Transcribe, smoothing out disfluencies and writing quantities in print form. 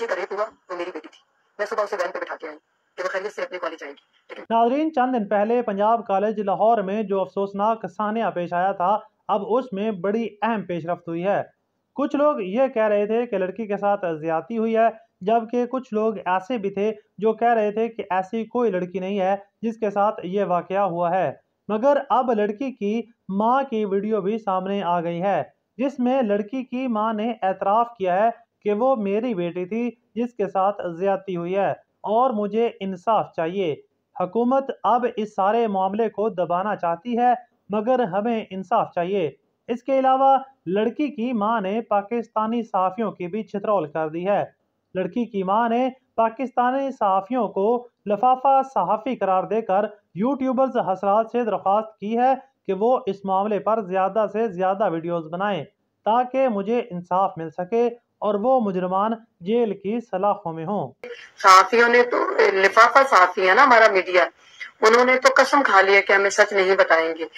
नाज़रीन, चंद दिन पहले पंजाब कॉलेज लाहौर में जो अफसोसनाक सानिया पेश आया था, अब उसमें बड़ी अहम पेशरफ्त हुई है। कुछ लोग ये कह रहे थे कि लड़की के साथ ज्यादती हुई है, जबकि कुछ लोग ऐसे भी थे जो कह रहे थे कि ऐसी कोई लड़की नहीं है जिसके साथ ये वाकया हुआ है। मगर अब लड़की की माँ की वीडियो भी सामने आ गई है, जिसमें लड़की की माँ ने एतराफ़ किया है कि वो मेरी बेटी थी जिसके साथ ज्यादती हुई है और मुझे इंसाफ चाहिए। हुकूमत अब इस सारे मामले को दबाना चाहती है, मगर हमें इंसाफ चाहिए। इसके अलावा लड़की की माँ ने पाकिस्तानी सहाफ़ियों की भी छितरौल कर दी है। लड़की की माँ ने पाकिस्तानी सहाफ़ियों को लफाफा सहाफ़ी करार देकर यूट्यूबर्स हजरात से दरख्वास्त की है कि वो इस मामले पर ज़्यादा से ज़्यादा वीडियोस बनाएं ताकि मुझे इंसाफ मिल सके और वो मुजरमान जेल की सलाखों में हों। सहाफ़ियों ने तो लिफाफा सहाफ़ी है ना हमारा मीडिया, उन्होंने तो कसम खा ली है कि हमें सच नहीं बताएंगे।